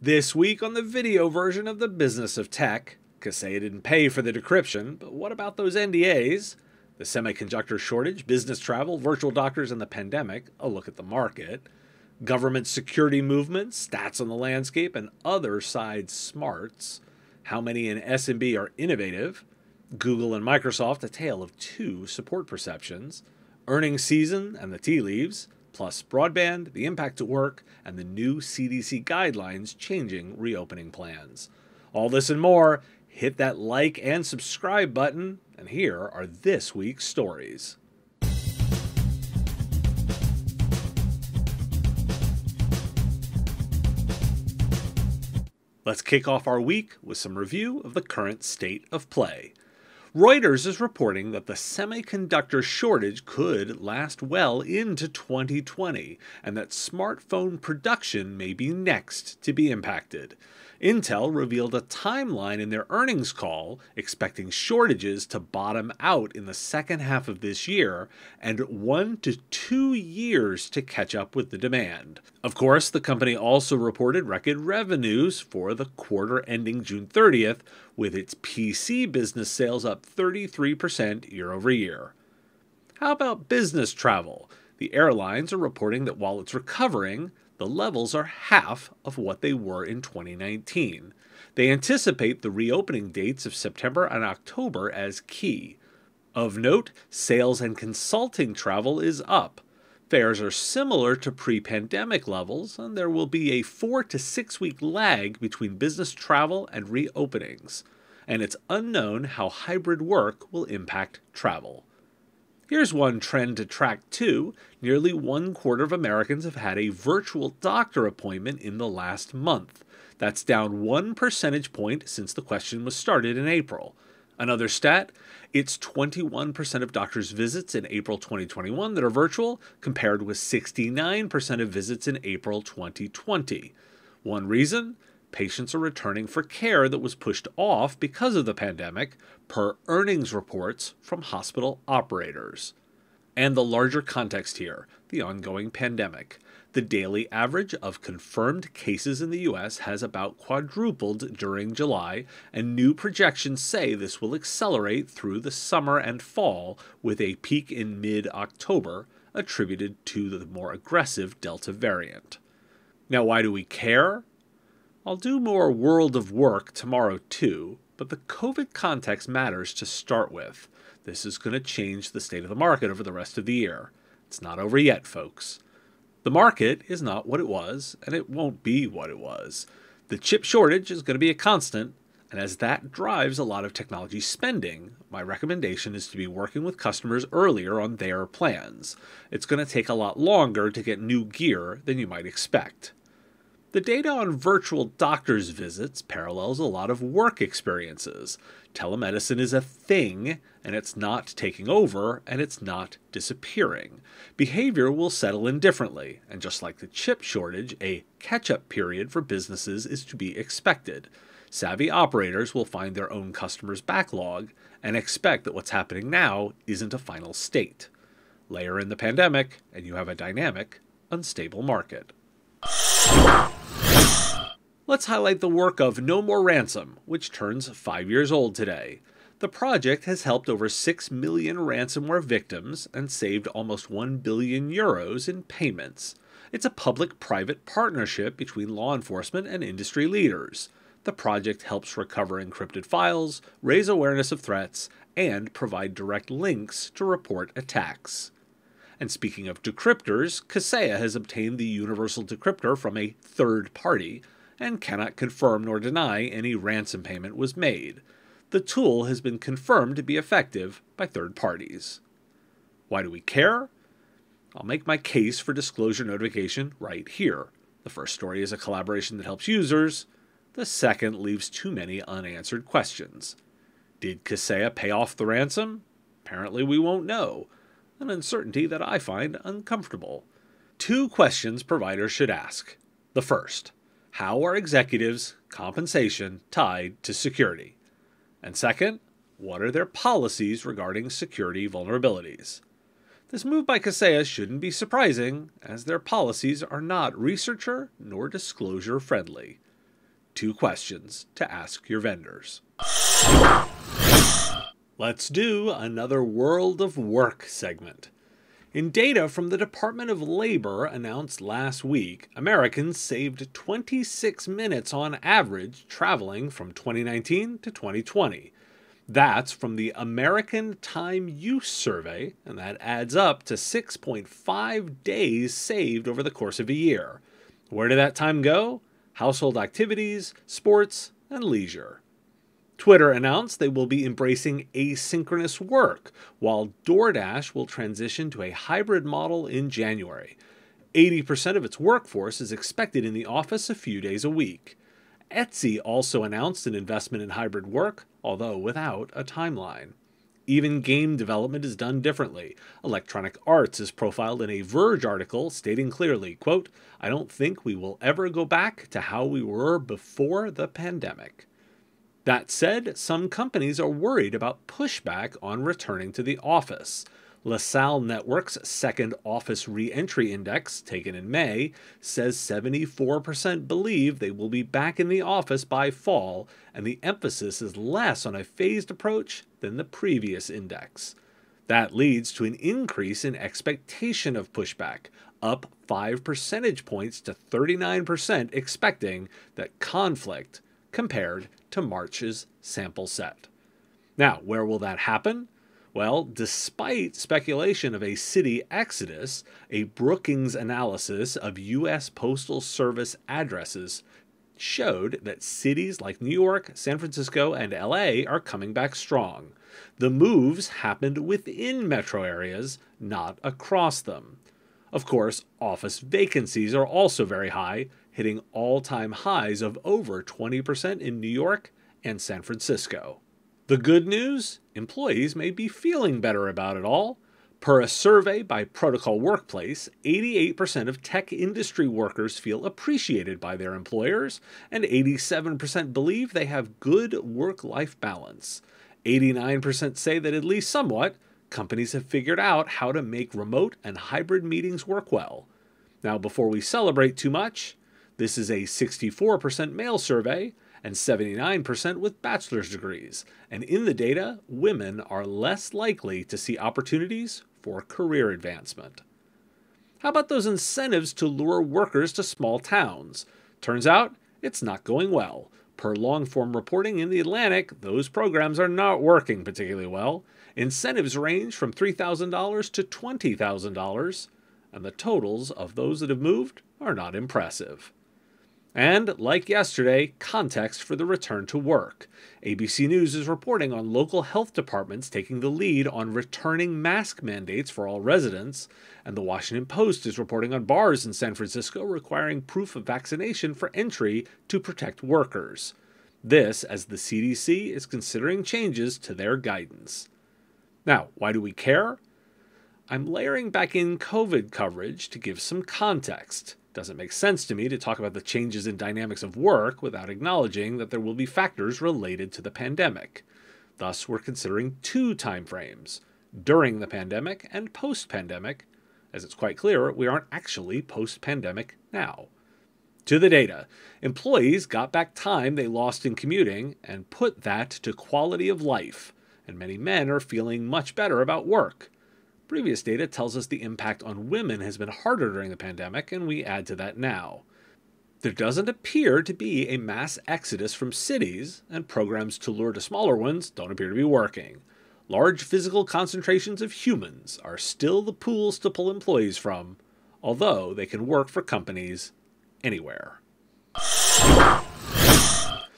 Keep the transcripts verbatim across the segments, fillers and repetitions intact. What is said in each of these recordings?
This week on the video version of The Business of Tech, Kaseya didn't pay for the decryption, but what about those N D As? The semiconductor shortage, business travel, virtual doctors, and the pandemic, a look at the market, government security movements, stats on the landscape, and other side smarts, how many in S M B are innovative, Google and Microsoft, a tale of two support perceptions, earnings season and the tea leaves, plus broadband, the impact at work, and the new C D C guidelines changing reopening plans. All this and more, hit that like and subscribe button, and here are this week's stories. Let's kick off our week with some review of the current state of play. Reuters is reporting that the semiconductor shortage could last well into twenty twenty, and that smartphone production may be next to be impacted. Intel revealed a timeline in their earnings call, expecting shortages to bottom out in the second half of this year, and one to two years to catch up with the demand. Of course, the company also reported record revenues for the quarter ending June thirtieth, with its P C business sales up thirty-three percent year over year. How about business travel? The airlines are reporting that while it's recovering, the levels are half of what they were in twenty nineteen. They anticipate the reopening dates of September and October as key. Of note, sales and consulting travel is up. Fares are similar to pre-pandemic levels, and there will be a four to six week lag between business travel and reopenings, and it's unknown how hybrid work will impact travel. Here's one trend to track too. Nearly one quarter of Americans have had a virtual doctor appointment in the last month. That's down one percentage point since the question was started in April. Another stat, it's twenty-one percent of doctors' visits in April twenty twenty-one that are virtual, compared with sixty-nine percent of visits in April twenty twenty. One reason? Patients are returning for care that was pushed off because of the pandemic, per earnings reports from hospital operators. And the larger context here, the ongoing pandemic. The daily average of confirmed cases in the U S has about quadrupled during July, and new projections say this will accelerate through the summer and fall, with a peak in mid-October attributed to the more aggressive Delta variant. Now, why do we care? I'll do more World of Work tomorrow too, but the COVID context matters to start with. This is going to change the state of the market over the rest of the year. It's not over yet, folks. The market is not what it was, and it won't be what it was. The chip shortage is going to be a constant, and as that drives a lot of technology spending, my recommendation is to be working with customers earlier on their plans. It's going to take a lot longer to get new gear than you might expect. The data on virtual doctor's visits parallels a lot of work experiences. Telemedicine is a thing, and it's not taking over, and it's not disappearing. Behavior will settle in differently, and just like the chip shortage, a catch-up period for businesses is to be expected. Savvy operators will find their own customers' backlog and expect that what's happening now isn't a final state. Layer in the pandemic, and you have a dynamic, unstable market. Let's highlight the work of No More Ransom, which turns five years old today. The project has helped over six million ransomware victims and saved almost one billion euros in payments. It's a public-private partnership between law enforcement and industry leaders. The project helps recover encrypted files, raise awareness of threats, and provide direct links to report attacks. And speaking of decryptors, Kaseya has obtained the universal decryptor from a third party, and cannot confirm nor deny any ransom payment was made. The tool has been confirmed to be effective by third parties. Why do we care? I'll make my case for disclosure notification right here. The first story is a collaboration that helps users. The second leaves too many unanswered questions. Did Kaseya pay off the ransom? Apparently we won't know, an uncertainty that I find uncomfortable. Two questions providers should ask. The first, how are executives' compensation tied to security? And second, what are their policies regarding security vulnerabilities? This move by Kaseya shouldn't be surprising, as their policies are not researcher nor disclosure friendly. two questions to ask your vendors. Let's do another World of Work segment. In data from the Department of Labor announced last week, Americans saved twenty-six minutes on average traveling from twenty nineteen to twenty twenty. That's from the American Time Use Survey, and that adds up to six point five days saved over the course of a year. Where did that time go? Household activities, sports, and leisure. Twitter announced they will be embracing asynchronous work, while DoorDash will transition to a hybrid model in January. eighty percent of its workforce is expected in the office a few days a week. Etsy also announced an investment in hybrid work, although without a timeline. Even game development is done differently. Electronic Arts is profiled in a Verge article stating clearly, quote, "I don't think we will ever go back to how we were before the pandemic." That said, some companies are worried about pushback on returning to the office. LaSalle Network's second office re-entry index, taken in May, says seventy-four percent believe they will be back in the office by fall, and the emphasis is less on a phased approach than the previous index. That leads to an increase in expectation of pushback, up five percentage points to thirty-nine percent expecting that conflict, compared to March's sample set. Now, where will that happen? Well, despite speculation of a city exodus, a Brookings analysis of U S Postal Service addresses showed that cities like New York, San Francisco, and L A are coming back strong. The moves happened within metro areas, not across them. Of course, office vacancies are also very high, hitting all-time highs of over twenty percent in New York and San Francisco. The good news? Employees may be feeling better about it all. Per a survey by Protocol Workplace, eighty-eight percent of tech industry workers feel appreciated by their employers, and eighty-seven percent believe they have good work-life balance. eighty-nine percent say that at least somewhat, companies have figured out how to make remote and hybrid meetings work well. Now, before we celebrate too much, this is a sixty-four percent male survey, and seventy-nine percent with bachelor's degrees. And in the data, women are less likely to see opportunities for career advancement. How about those incentives to lure workers to small towns? Turns out, it's not going well. Per long-form reporting in the Atlantic, those programs are not working particularly well. Incentives range from three thousand dollars to twenty thousand dollars, and the totals of those that have moved are not impressive. And, like yesterday, context for the return to work. A B C News is reporting on local health departments taking the lead on returning mask mandates for all residents, and the Washington Post is reporting on bars in San Francisco requiring proof of vaccination for entry to protect workers. This as the C D C is considering changes to their guidance. Now, why do we care? I'm layering back in COVID coverage to give some context. Doesn't make sense to me to talk about the changes in dynamics of work without acknowledging that there will be factors related to the pandemic. Thus, we're considering two timeframes, during the pandemic and post-pandemic, as it's quite clear we aren't actually post-pandemic now. To the data, employees got back time they lost in commuting and put that to quality of life, and many men are feeling much better about work. Previous data tells us the impact on women has been harder during the pandemic, and we add to that now. There doesn't appear to be a mass exodus from cities, and programs to lure to smaller ones don't appear to be working. Large physical concentrations of humans are still the pools to pull employees from, although they can work for companies anywhere.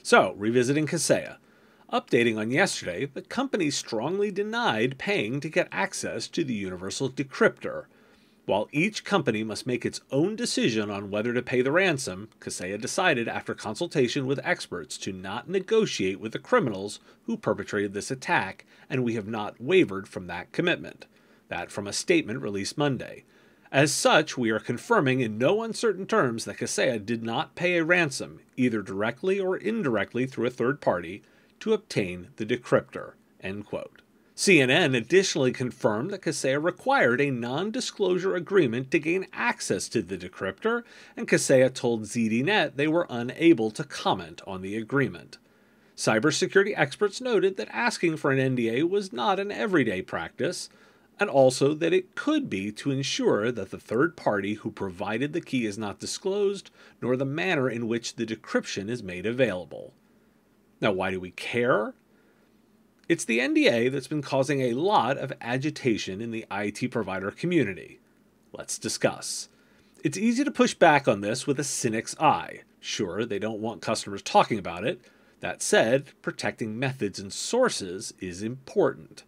So, revisiting Kaseya. Updating on yesterday, the company strongly denied paying to get access to the universal decryptor. While each company must make its own decision on whether to pay the ransom, Kaseya decided after consultation with experts to not negotiate with the criminals who perpetrated this attack, and we have not wavered from that commitment. That from a statement released Monday. As such, we are confirming in no uncertain terms that Kaseya did not pay a ransom, either directly or indirectly through a third party, to obtain the decryptor, end quote. C N N additionally confirmed that Kaseya required a non-disclosure agreement to gain access to the decryptor, and Kaseya told Z D Net they were unable to comment on the agreement. Cybersecurity experts noted that asking for an N D A was not an everyday practice, and also that it could be to ensure that the third party who provided the key is not disclosed, nor the manner in which the decryption is made available. Now, why do we care? It's the N D A that's been causing a lot of agitation in the I T provider community. Let's discuss. It's easy to push back on this with a cynic's eye. Sure, they don't want customers talking about it. That said, protecting methods and sources is important.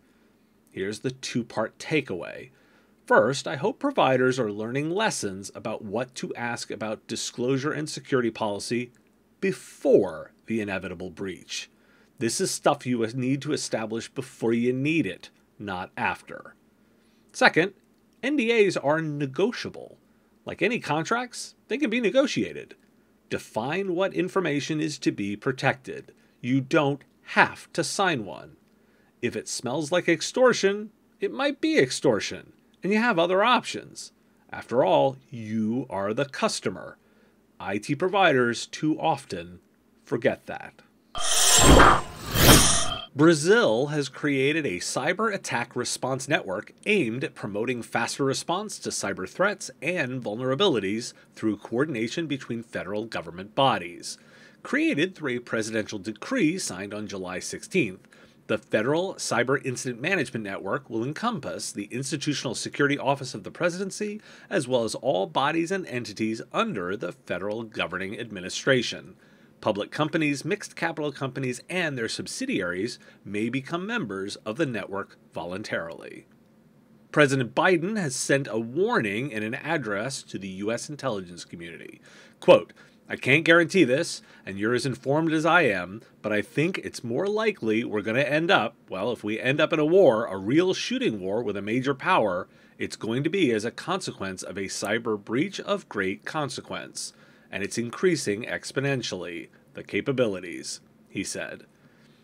Here's the two-part takeaway. First, I hope providers are learning lessons about what to ask about disclosure and security policy before the inevitable breach. This is stuff you need to establish before you need it, not after. Second, N D As are negotiable. Like any contracts, they can be negotiated. Define what information is to be protected. You don't have to sign one. If it smells like extortion, it might be extortion, and you have other options. After all, you are the customer. I T providers too often forget that. Brazil has created a cyber attack response network aimed at promoting faster response to cyber threats and vulnerabilities through coordination between federal government bodies. Created through a presidential decree signed on July sixteenth, the Federal Cyber Incident Management Network will encompass the Institutional Security Office of the Presidency, as well as all bodies and entities under the federal governing administration. Public companies, mixed capital companies, and their subsidiaries may become members of the network voluntarily. President Biden has sent a warning in an address to the U S intelligence community. Quote, "I can't guarantee this, and you're as informed as I am, but I think it's more likely we're going to end up, well, if we end up in a war, a real shooting war with a major power, it's going to be as a consequence of a cyber breach of great consequence. And it's increasing exponentially, the capabilities," he said.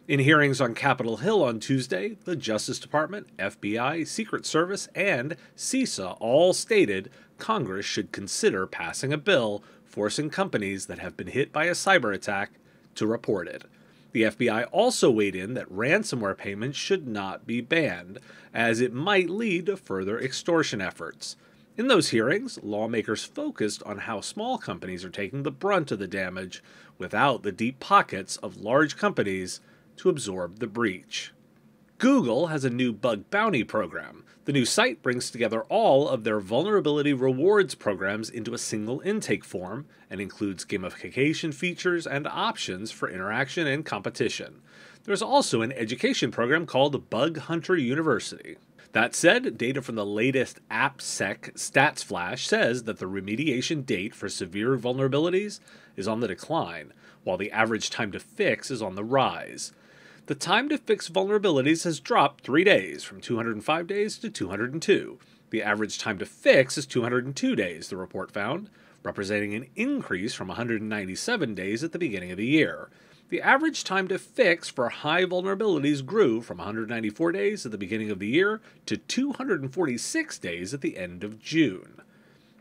In hearings on Capitol Hill on Tuesday, the Justice Department, F B I, Secret Service, and CISA all stated Congress should consider passing a bill forcing companies that have been hit by a cyber attack to report it. The F B I also weighed in that ransomware payments should not be banned, as it might lead to further extortion efforts. In those hearings, lawmakers focused on how small companies are taking the brunt of the damage without the deep pockets of large companies to absorb the breach. Google has a new bug bounty program. The new site brings together all of their vulnerability rewards programs into a single intake form and includes gamification features and options for interaction and competition. There's also an education program called Bug Hunter University. That said, data from the latest AppSec Stats Flash says that the remediation date for severe vulnerabilities is on the decline, while the average time to fix is on the rise. The time to fix vulnerabilities has dropped three days, from two hundred five days to two hundred two. The average time to fix is two hundred two days, the report found, representing an increase from one hundred ninety-seven days at the beginning of the year. The average time to fix for high vulnerabilities grew from one hundred ninety-four days at the beginning of the year to two hundred forty-six days at the end of June.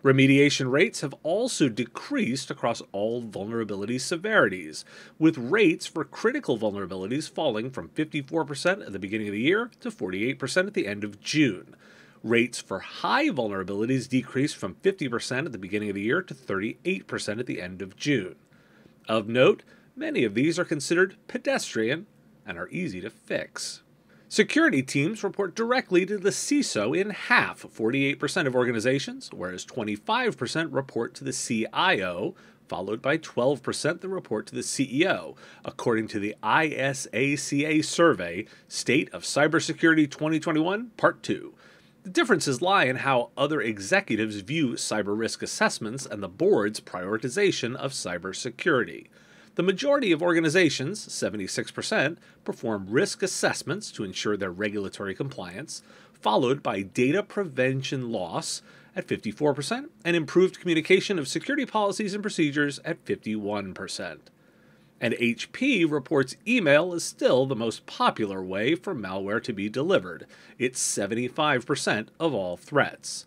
Remediation rates have also decreased across all vulnerability severities, with rates for critical vulnerabilities falling from fifty-four percent at the beginning of the year to forty-eight percent at the end of June. Rates for high vulnerabilities decreased from fifty percent at the beginning of the year to thirty-eight percent at the end of June. Of note, many of these are considered pedestrian and are easy to fix. Security teams report directly to the C I S O in half, forty-eight percent of organizations, whereas twenty-five percent report to the C I O, followed by twelve percent that report to the C E O, according to the I S A C A survey, State of Cybersecurity twenty twenty-one, Part two. The differences lie in how other executives view cyber risk assessments and the board's prioritization of cybersecurity. The majority of organizations, seventy-six percent, perform risk assessments to ensure their regulatory compliance, followed by data prevention loss at fifty-four percent and improved communication of security policies and procedures at fifty-one percent. And H P reports email is still the most popular way for malware to be delivered. It's seventy-five percent of all threats.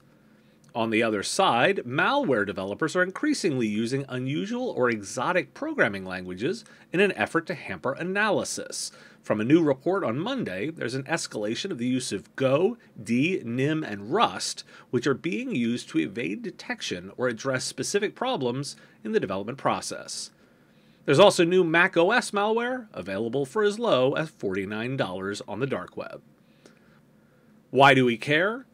On the other side, malware developers are increasingly using unusual or exotic programming languages in an effort to hamper analysis. From a new report on Monday, there's an escalation of the use of Go, D, N I M, and Rust, which are being used to evade detection or address specific problems in the development process. There's also new macOS malware, available for as low as forty-nine dollars on the dark web. Why do we care?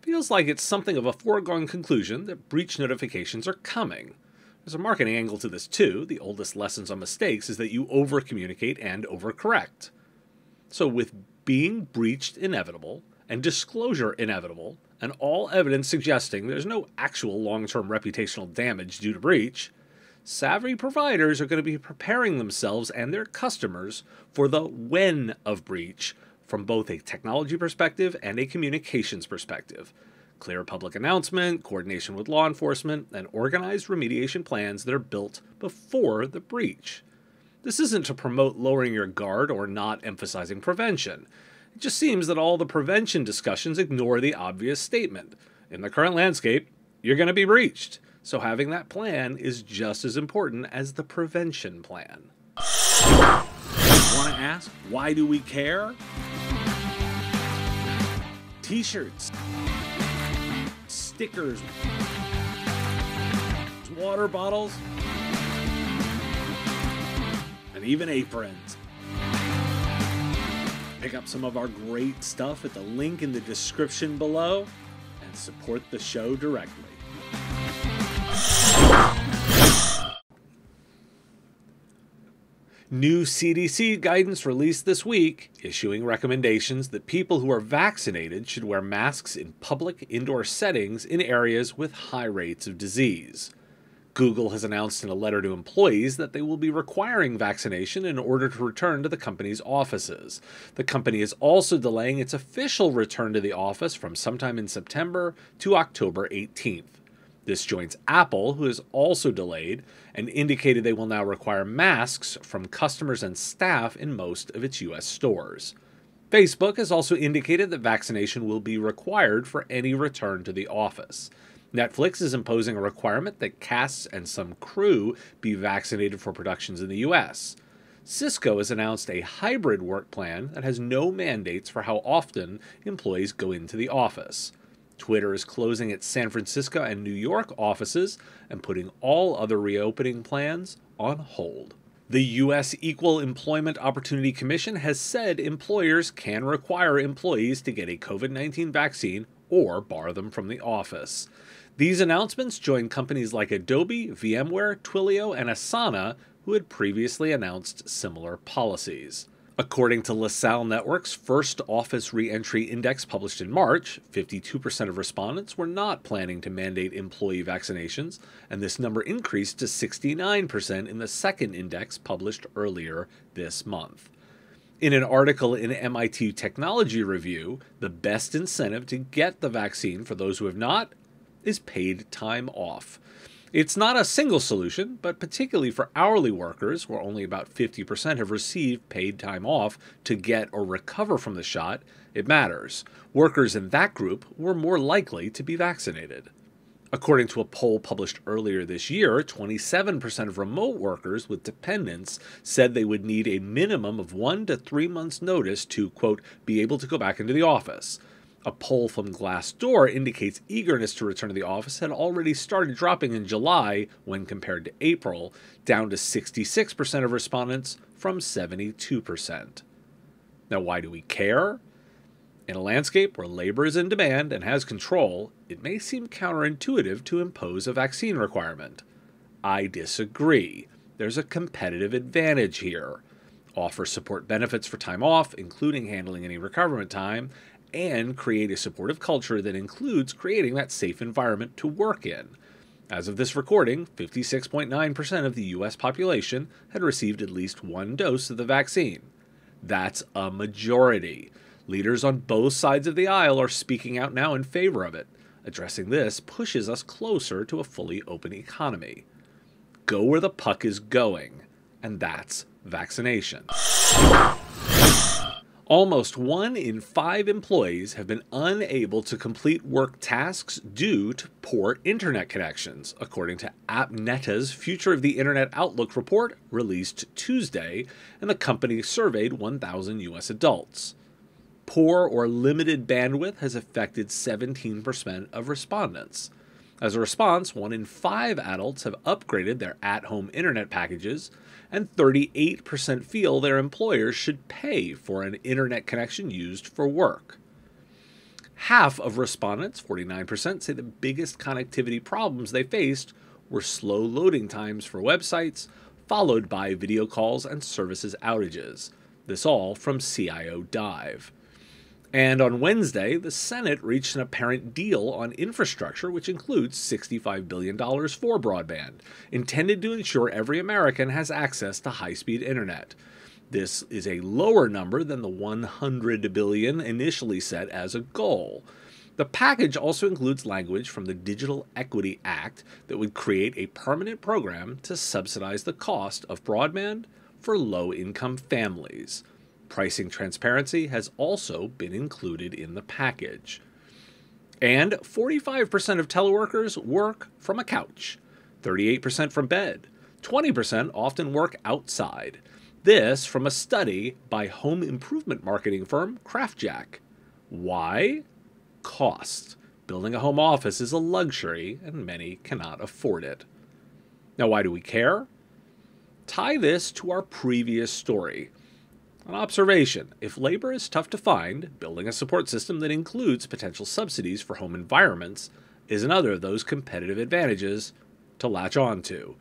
Feels like it's something of a foregone conclusion that breach notifications are coming. There's a marketing angle to this too. The oldest lessons on mistakes is that you over-communicate and over-correct. So with being breached inevitable and disclosure inevitable, and all evidence suggesting there's no actual long-term reputational damage due to breach, savvy providers are going to be preparing themselves and their customers for the when of breach from both a technology perspective and a communications perspective. Clear public announcement, coordination with law enforcement, and organized remediation plans that are built before the breach. This isn't to promote lowering your guard or not emphasizing prevention. It just seems that all the prevention discussions ignore the obvious statement. In the current landscape, you're going to be breached. So having that plan is just as important as the prevention plan. Want to ask, why do we care? T-shirts, stickers, water bottles, and even aprons. Pick up some of our great stuff at the link in the description below and support the show directly. New C D C guidance released this week, issuing recommendations that people who are vaccinated should wear masks in public indoor settings in areas with high rates of disease. Google has announced in a letter to employees that they will be requiring vaccination in order to return to the company's offices. The company is also delaying its official return to the office from sometime in September to October eighteenth. This joins Apple, who has also delayed and indicated they will now require masks from customers and staff in most of its U S stores. Facebook has also indicated that vaccination will be required for any return to the office. Netflix is imposing a requirement that casts and some crew be vaccinated for productions in the U S Cisco has announced a hybrid work plan that has no mandates for how often employees go into the office. Twitter is closing its San Francisco and New York offices and putting all other reopening plans on hold. The U S Equal Employment Opportunity Commission has said employers can require employees to get a COVID nineteen vaccine or bar them from the office. These announcements join companies like Adobe, VMware, Twilio, and Asana, who had previously announced similar policies. According to LaSalle Network's first office reentry index published in March, fifty-two percent of respondents were not planning to mandate employee vaccinations, and this number increased to sixty-nine percent in the second index published earlier this month. In an article in M I T Technology Review, the best incentive to get the vaccine for those who have not is paid time off. It's not a single solution, but particularly for hourly workers, where only about fifty percent have received paid time off to get or recover from the shot, it matters. Workers in that group were more likely to be vaccinated. According to a poll published earlier this year, twenty-seven percent of remote workers with dependents said they would need a minimum of one to three months' notice to, quote, be able to go back into the office. A poll from Glassdoor indicates eagerness to return to the office had already started dropping in July when compared to April, down to sixty-six percent of respondents from seventy-two percent. Now, why do we care? In a landscape where labor is in demand and has control, it may seem counterintuitive to impose a vaccine requirement. I disagree. There's a competitive advantage here. Offer support benefits for time off, including handling any retirement time, and create a supportive culture that includes creating that safe environment to work in. As of this recording, fifty-six point nine percent of the U S population had received at least one dose of the vaccine. That's a majority. Leaders on both sides of the aisle are speaking out now in favor of it. Addressing this pushes us closer to a fully open economy. Go where the puck is going. and that's vaccination. Almost one in five employees have been unable to complete work tasks due to poor internet connections, according to AppNeta's Future of the Internet Outlook report released Tuesday, and the company surveyed one thousand U S adults. Poor or limited bandwidth has affected seventeen percent of respondents. As a response, one in five adults have upgraded their at-home internet packages, and thirty-eight percent feel their employers should pay for an internet connection used for work. Half of respondents, forty-nine percent, say the biggest connectivity problems they faced were slow loading times for websites, followed by video calls and services outages. This all from C I O Dive. And on Wednesday, the Senate reached an apparent deal on infrastructure, which includes sixty-five billion dollars for broadband, intended to ensure every American has access to high-speed internet. This is a lower number than the one hundred billion dollars initially set as a goal. The package also includes language from the Digital Equity Act that would create a permanent program to subsidize the cost of broadband for low-income families. Pricing transparency has also been included in the package. And forty-five percent of teleworkers work from a couch, thirty-eight percent from bed, twenty percent often work outside. This from a study by home improvement marketing firm CraftJack. Why? Cost. Building a home office is a luxury and many cannot afford it. Now, why do we care? Tie this to our previous story. An observation, if labor is tough to find, building a support system that includes potential subsidies for home environments is another of those competitive advantages to latch on to.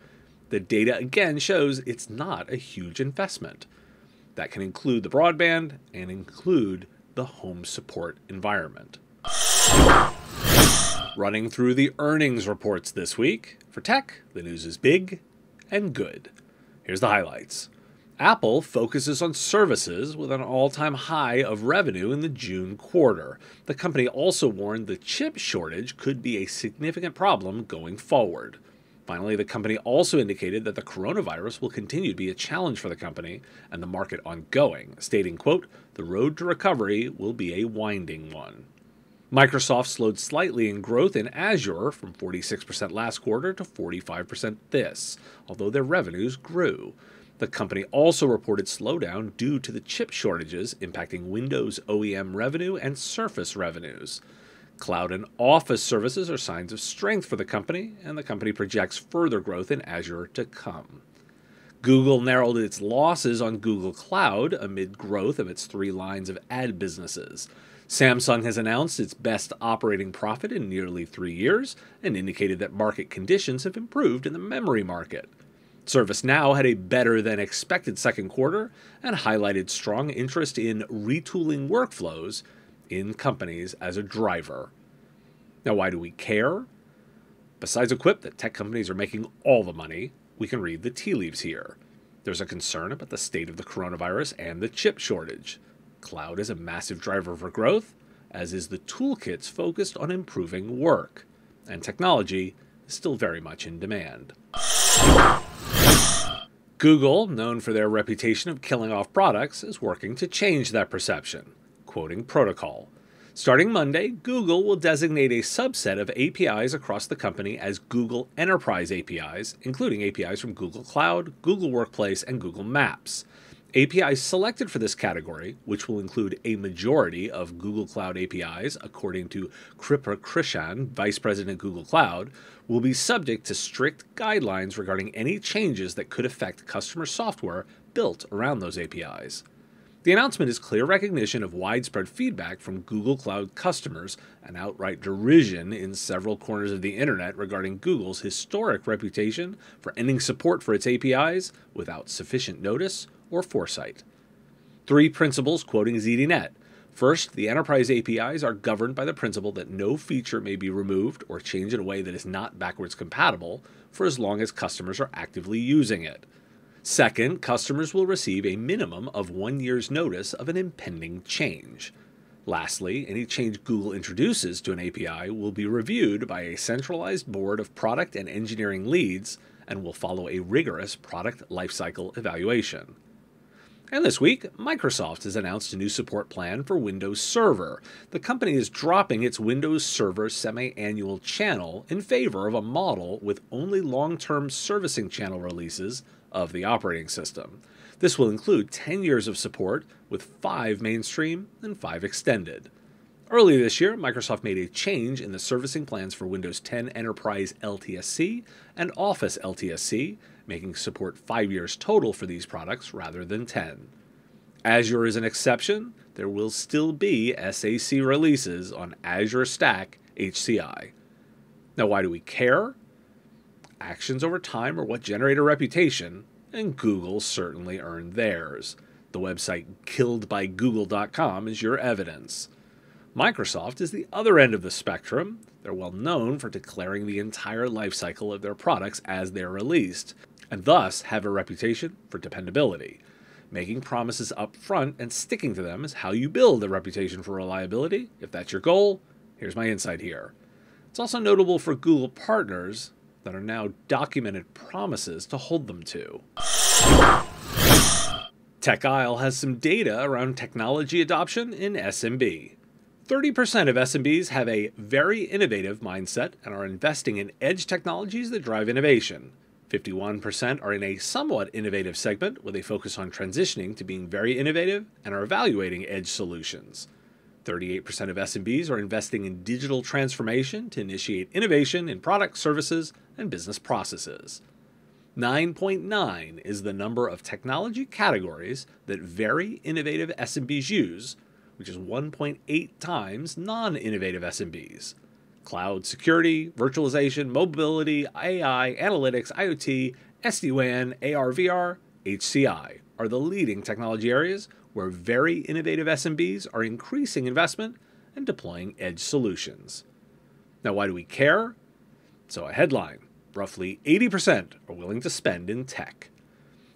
The data again shows it's not a huge investment. That can include the broadband and include the home support environment. Running through the earnings reports this week, for tech, the news is big and good. Here's the highlights. Apple focuses on services with an all-time high of revenue in the June quarter. The company also warned the chip shortage could be a significant problem going forward. Finally, the company also indicated that the coronavirus will continue to be a challenge for the company and the market ongoing, stating, quote, "The road to recovery will be a winding one." Microsoft slowed slightly in growth in Azure from forty-six percent last quarter to forty-five percent this, although their revenues grew. The company also reported slowdown due to the chip shortages impacting Windows O E M revenue and Surface revenues. Cloud and Office services are signs of strength for the company, and the company projects further growth in Azure to come. Google narrowed its losses on Google Cloud amid growth of its three lines of ad businesses. Samsung has announced its best operating profit in nearly three years and indicated that market conditions have improved in the memory market. ServiceNow had a better-than-expected second quarter and highlighted strong interest in retooling workflows in companies as a driver. Now, why do we care? Besides a quip that tech companies are making all the money, we can read the tea leaves here. There's a concern about the state of the coronavirus and the chip shortage. Cloud is a massive driver for growth, as is the toolkits focused on improving work. And technology is still very much in demand. Google, known for their reputation of killing off products, is working to change that perception, quoting Protocol. Starting Monday, Google will designate a subset of A P Is across the company as Google Enterprise A P Is, including A P Is from Google Cloud, Google Workplace, and Google Maps. A P Is selected for this category, which will include a majority of Google Cloud A P Is, according to Kripa Krishan, Vice President Google Cloud, will be subject to strict guidelines regarding any changes that could affect customer software built around those A P Is. The announcement is clear recognition of widespread feedback from Google Cloud customers and outright derision in several corners of the internet regarding Google's historic reputation for ending support for its A P Is without sufficient notice or foresight. Three principles, quoting Z D Net. First, the enterprise A P Is are governed by the principle that no feature may be removed or changed in a way that is not backwards compatible for as long as customers are actively using it. Second, customers will receive a minimum of one year's notice of an impending change. Lastly, any change Google introduces to an A P I will be reviewed by a centralized board of product and engineering leads and will follow a rigorous product lifecycle evaluation. And this week, Microsoft has announced a new support plan for Windows Server. The company is dropping its Windows Server semi-annual channel in favor of a model with only long-term servicing channel releases of the operating system. This will include ten years of support with five mainstream and five extended. Earlier this year, Microsoft made a change in the servicing plans for Windows ten Enterprise L T S C and Office L T S C, making support five years total for these products rather than ten. Azure is an exception. There will still be S A C releases on Azure Stack H C I. Now, why do we care? Actions over time are what generate a reputation, and Google certainly earned theirs. The website killed by google dot com is your evidence. Microsoft is the other end of the spectrum. They're well known for declaring the entire lifecycle of their products as they're released, and thus have a reputation for dependability. Making promises up front and sticking to them is how you build a reputation for reliability. If that's your goal, here's my insight here. It's also notable for Google partners that are now documented promises to hold them to. Tech Isle has some data around technology adoption in S M B. thirty percent of S M Bs have a very innovative mindset and are investing in edge technologies that drive innovation. fifty-one percent are in a somewhat innovative segment with a focus on transitioning to being very innovative and are evaluating edge solutions. thirty-eight percent of S M Bs are investing in digital transformation to initiate innovation in product, services, and business processes. nine point nine is the number of technology categories that very innovative S M Bs use, which is one point eight times non-innovative S M Bs. Cloud security, virtualization, mobility, A I, analytics, IoT, S D WAN, A R V R, H C I are the leading technology areas where very innovative S M Bs are increasing investment and deploying edge solutions. Now, why do we care? So a headline, roughly eighty percent are willing to spend in tech.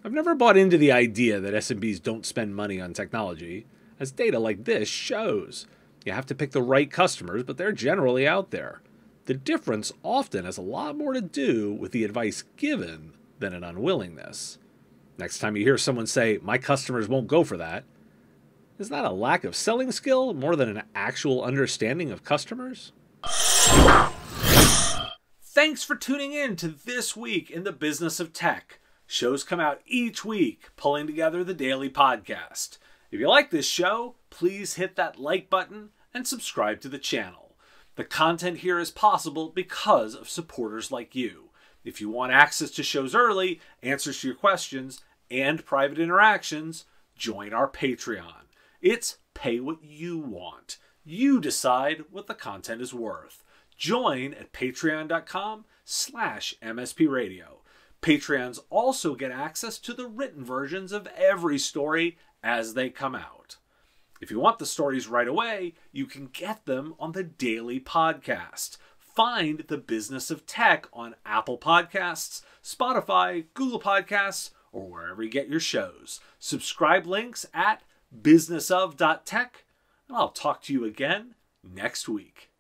I've never bought into the idea that S M Bs don't spend money on technology, as data like this shows. You have to pick the right customers, but they're generally out there. The difference often has a lot more to do with the advice given than an unwillingness. Next time you hear someone say, "My customers won't go for that," is that a lack of selling skill more than an actual understanding of customers? Thanks for tuning in to This Week in the Business of Tech. Shows come out each week, pulling together the daily podcast. If you like this show, please hit that like button and subscribe to the channel. The content here is possible because of supporters like you. If you want access to shows early, answers to your questions, and private interactions, join our Patreon. It's pay what you want. You decide what the content is worth. Join at patreon dot com slash M S P radio. Patreons also get access to the written versions of every story as they come out. If you want the stories right away, you can get them on the daily podcast. Find The Business of Tech on Apple Podcasts, Spotify, Google Podcasts, or wherever you get your shows. Subscribe links at business of dot tech, and I'll talk to you again next week.